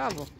cabo?